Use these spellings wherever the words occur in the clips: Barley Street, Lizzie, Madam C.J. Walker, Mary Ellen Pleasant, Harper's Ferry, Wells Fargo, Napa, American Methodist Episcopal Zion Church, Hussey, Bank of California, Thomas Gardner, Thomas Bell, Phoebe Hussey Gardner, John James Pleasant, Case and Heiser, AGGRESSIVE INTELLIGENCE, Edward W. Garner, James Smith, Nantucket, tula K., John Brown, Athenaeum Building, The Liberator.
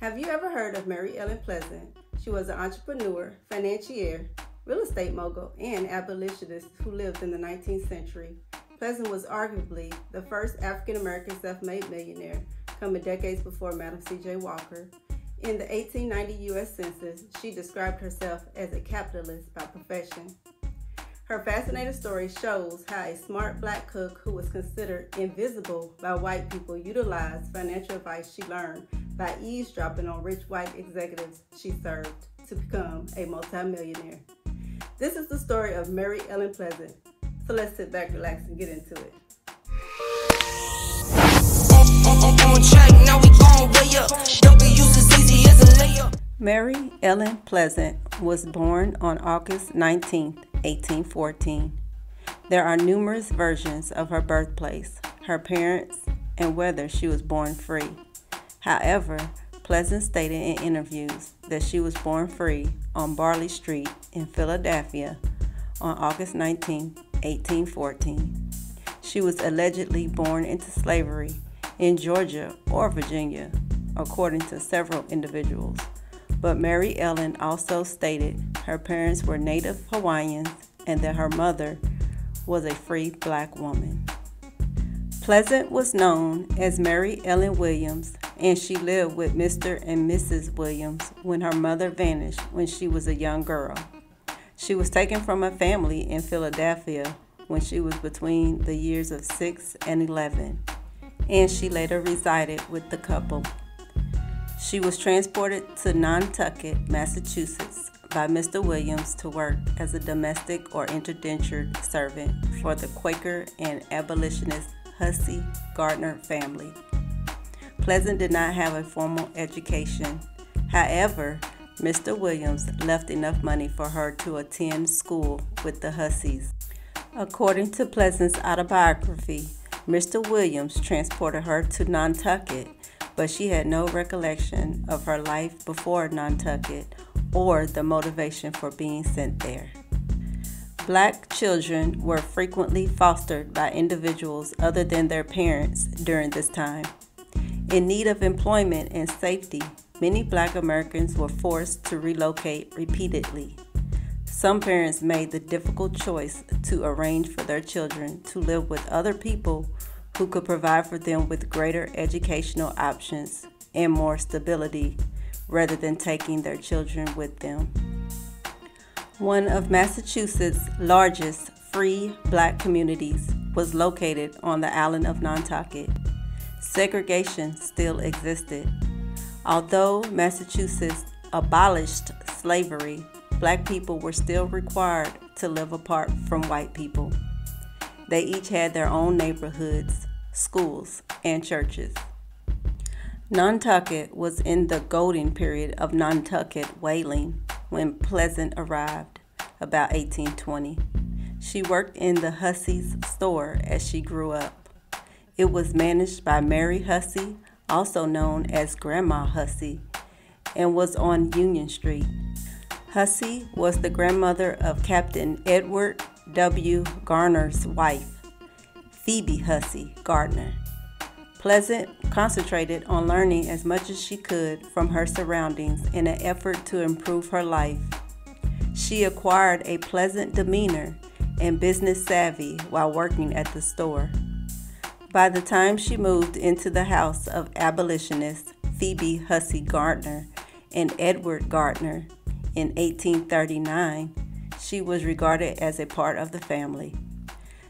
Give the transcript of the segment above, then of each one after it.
Have you ever heard of Mary Ellen Pleasant? She was an entrepreneur, financier, real estate mogul, and abolitionist who lived in the 19th century. Pleasant was arguably the first African-American self-made millionaire, coming decades before Madam C.J. Walker. In the 1890 U.S. Census, she described herself as a capitalist by profession. Her fascinating story shows how a smart black cook who was considered invisible by white people utilized financial advice she learned by eavesdropping on rich white executives she served to become a multimillionaire. This is the story of Mary Ellen Pleasant. So let's sit back, relax, and get into it. Mary Ellen Pleasant was born on August 19th. 1814. There are numerous versions of her birthplace, her parents, and whether she was born free. However, Pleasant stated in interviews that she was born free on Barley Street in Philadelphia on August 19, 1814. She was allegedly born into slavery in Georgia or Virginia, according to several individuals. But Mary Ellen also stated her parents were Native Hawaiians and that her mother was a free black woman. Pleasant was known as Mary Ellen Williams, and she lived with Mr. and Mrs. Williams when her mother vanished when she was a young girl. She was taken from a family in Philadelphia when she was between the years of 6 and 11, and she later resided with the couple. She was transported to Nantucket, Massachusetts, by Mr. Williams to work as a domestic or indentured servant for the Quaker and abolitionist Hussey Gardner family. Pleasant did not have a formal education. However, Mr. Williams left enough money for her to attend school with the Husseys. According to Pleasant's autobiography, Mr. Williams transported her to Nantucket, but she had no recollection of her life before Nantucket or the motivation for being sent there. Black children were frequently fostered by individuals other than their parents during this time. In need of employment and safety, many Black Americans were forced to relocate repeatedly. Some parents made the difficult choice to arrange for their children to live with other people who could provide for them with greater educational options and more stability, rather than taking their children with them. One of Massachusetts' largest free black communities was located on the island of Nantucket. Segregation still existed. Although Massachusetts abolished slavery, black people were still required to live apart from white people. They each had their own neighborhoods, schools, and churches. Nantucket was in the golden period of Nantucket whaling when Pleasant arrived, about 1820. She worked in the Hussey's store as she grew up. It was managed by Mary Hussey, also known as Grandma Hussey, and was on Union Street. Hussey was the grandmother of Captain Edward W. Garner's wife, Phoebe Hussey Gardner. Pleasant concentrated on learning as much as she could from her surroundings in an effort to improve her life. She acquired a pleasant demeanor and business savvy while working at the store. By the time she moved into the house of abolitionist Phoebe Hussey Gardner and Edward Gardner in 1839, she was regarded as a part of the family.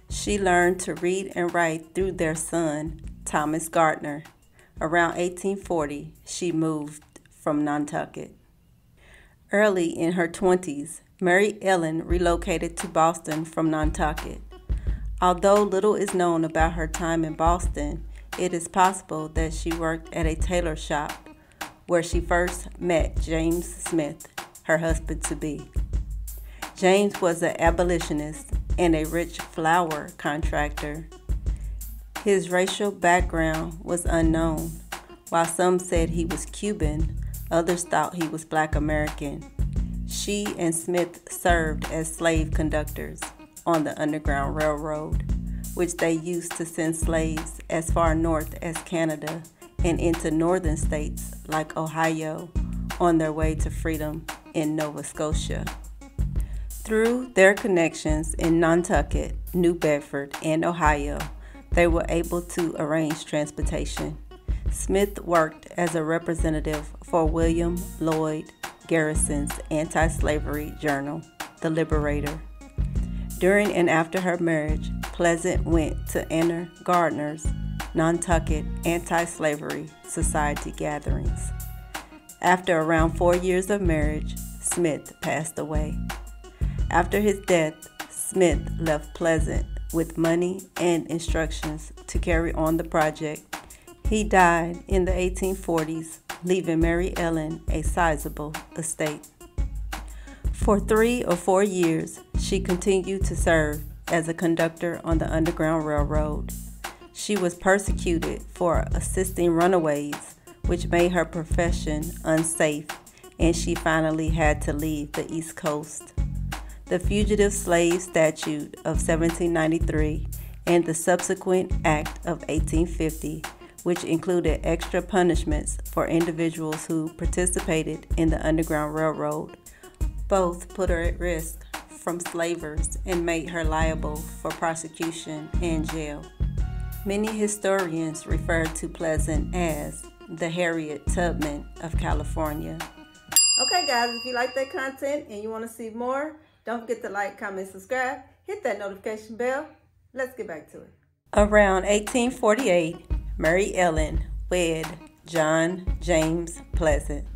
She learned to read and write through their son, Thomas Gardner. Around 1840, she moved from Nantucket. Early in her 20s, Mary Ellen relocated to Boston from Nantucket. Although little is known about her time in Boston, it is possible that she worked at a tailor shop where she first met James Smith, her husband-to-be. James was an abolitionist and a rich flour contractor. His racial background was unknown. While some said he was Cuban, others thought he was Black American. She and Smith served as slave conductors on the Underground Railroad, which they used to send slaves as far north as Canada and into northern states like Ohio on their way to freedom in Nova Scotia. Through their connections in Nantucket, New Bedford, and Ohio, they were able to arrange transportation. Smith worked as a representative for William Lloyd Garrison's anti-slavery journal, The Liberator. During and after her marriage, Pleasant went to Anna Gardner's Nantucket Anti-Slavery Society gatherings. After around 4 years of marriage, Smith passed away. After his death, Smith left Pleasant with money and instructions to carry on the project. He died in the 1840s, leaving Mary Ellen a sizable estate. For 3 or 4 years, she continued to serve as a conductor on the Underground Railroad. She was persecuted for assisting runaways, which made her profession unsafe, and she finally had to leave the East Coast. The Fugitive Slave Statute of 1793 and the subsequent Act of 1850, which included extra punishments for individuals who participated in the Underground Railroad, both put her at risk from slavers and made her liable for prosecution and jail. Many historians refer to Pleasant as the Harriet Tubman of California. Okay guys, if you like that content and you want to see more, don't forget to like, comment, subscribe, hit that notification bell. Let's get back to it. Around 1848, Mary Ellen wed John James Pleasant.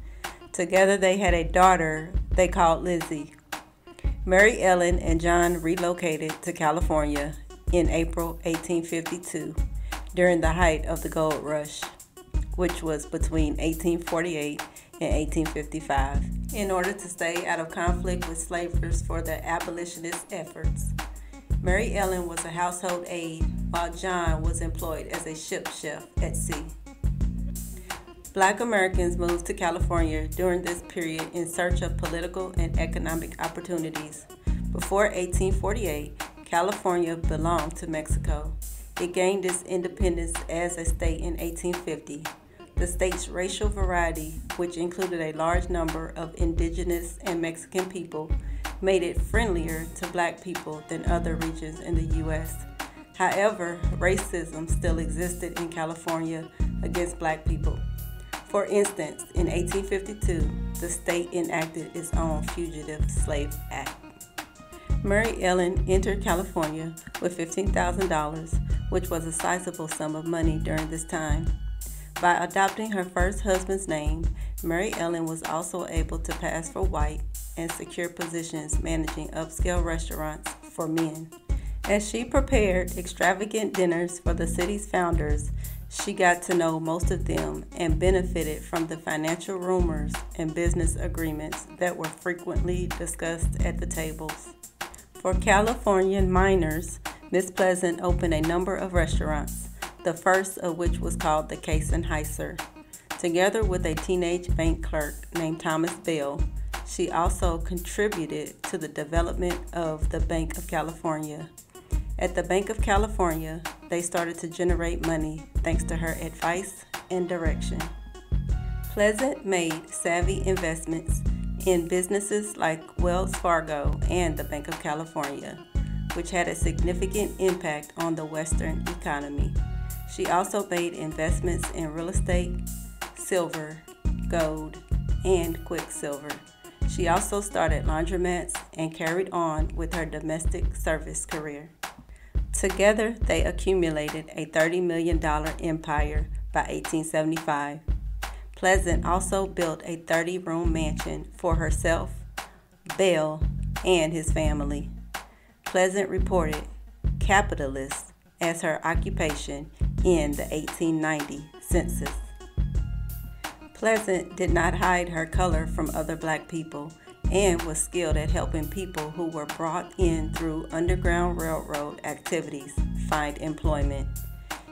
Together they had a daughter they called Lizzie. Mary Ellen and John relocated to California in April 1852 during the height of the gold rush, which was between 1848 and 1855, in order to stay out of conflict with slavers for their abolitionist efforts. Mary Ellen was a household aide while John was employed as a ship chef at sea. Black Americans moved to California during this period in search of political and economic opportunities. Before 1848, California belonged to Mexico. It gained its independence as a state in 1850. The state's racial variety, which included a large number of indigenous and Mexican people, made it friendlier to black people than other regions in the U.S. However, racism still existed in California against black people. For instance, in 1852, the state enacted its own Fugitive Slave Act. Mary Ellen entered California with $15,000, which was a sizable sum of money during this time. By adopting her first husband's name, Mary Ellen was also able to pass for white and secure positions managing upscale restaurants for men. As she prepared extravagant dinners for the city's founders, she got to know most of them and benefited from the financial rumors and business agreements that were frequently discussed at the tables. For Californian miners, Miss Pleasant opened a number of restaurants, the first of which was called the Case and Heiser. Together with a teenage bank clerk named Thomas Bell, she also contributed to the development of the Bank of California. At the Bank of California, they started to generate money thanks to her advice and direction. Pleasant made savvy investments in businesses like Wells Fargo and the Bank of California, which had a significant impact on the Western economy. She also made investments in real estate, silver, gold, and quicksilver. She also started laundromats and carried on with her domestic service career. Together, they accumulated a $30 million empire by 1875. Pleasant also built a 30-room mansion for herself, Bell, and his family. Pleasant reported capitalist as her occupation in the 1890 census. Pleasant did not hide her color from other black people and was skilled at helping people who were brought in through Underground Railroad activities find employment.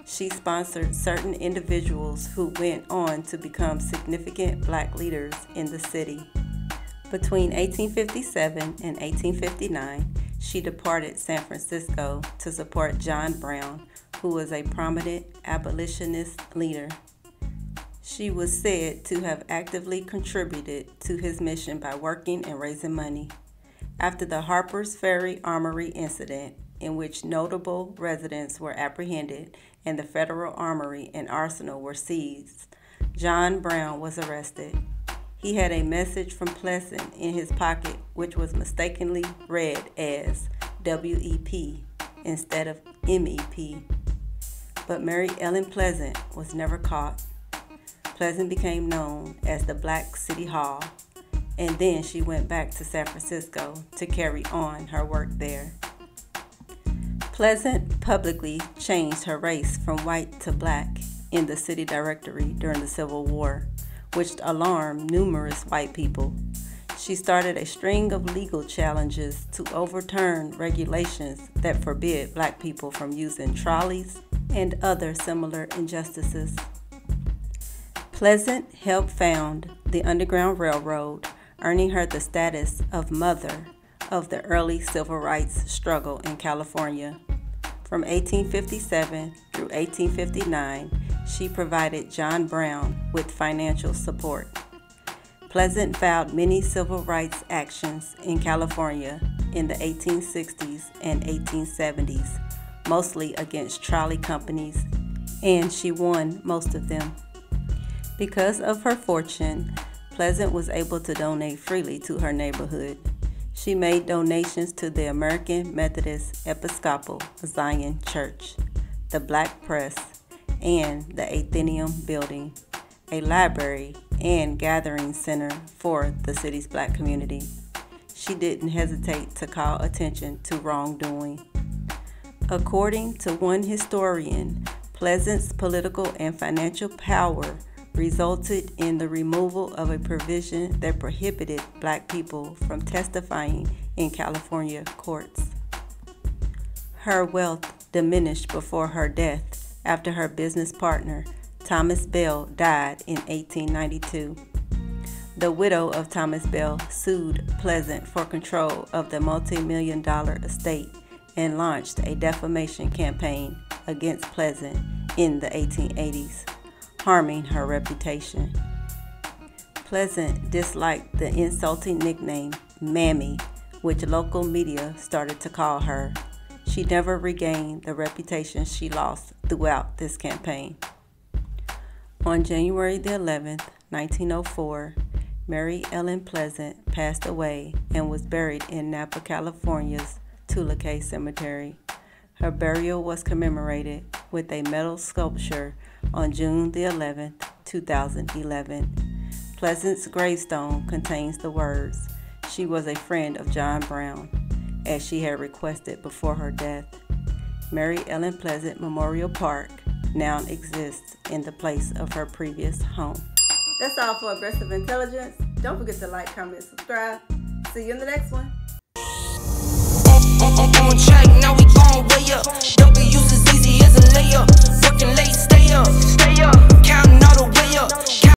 She sponsored certain individuals who went on to become significant black leaders in the city. Between 1857 and 1859, she departed San Francisco to support John Brown, who was a prominent abolitionist leader. She was said to have actively contributed to his mission by working and raising money. After the Harper's Ferry Armory incident, in which notable residents were apprehended and the federal armory and arsenal were seized, John Brown was arrested. He had a message from Pleasant in his pocket, which was mistakenly read as WEP instead of MEP. But Mary Ellen Pleasant was never caught. Pleasant became known as the Black City Hall, and then she went back to San Francisco to carry on her work there. Pleasant publicly changed her race from white to black in the city directory during the Civil War, which alarmed numerous white people. She started a string of legal challenges to overturn regulations that forbid black people from using trolleys and other similar injustices. Pleasant helped found the Underground Railroad, earning her the status of mother of the early civil rights struggle in California. From 1857 through 1859, she provided John Brown with financial support. Pleasant filed many civil rights actions in California in the 1860s and 1870s, mostly against trolley companies, and she won most of them. Because of her fortune, Pleasant was able to donate freely to her neighborhood. She made donations to the American Methodist Episcopal Zion Church, the Black Press, and the Athenaeum Building, a library and gathering center for the city's black community. She didn't hesitate to call attention to wrongdoing. According to one historian, Pleasant's political and financial power resulted in the removal of a provision that prohibited black people from testifying in California courts. Her wealth diminished before her death after her business partner, Thomas Bell, died in 1892. The widow of Thomas Bell sued Pleasant for control of the multi-million-dollar estate and launched a defamation campaign against Pleasant in the 1880s. Harming her reputation. Pleasant disliked the insulting nickname, Mammy, which local media started to call her. She never regained the reputation she lost throughout this campaign. On January the 11th, 1904, Mary Ellen Pleasant passed away and was buried in Napa, California's Tula K. Cemetery. Her burial was commemorated with a metal sculpture on June the 11th, 2011. Pleasant's gravestone contains the words, "She was a friend of John Brown," as she had requested before her death. Mary Ellen Pleasant Memorial Park now exists in the place of her previous home. That's all for Aggressive Intelligence. Don't forget to like, comment, subscribe. See you in the next one.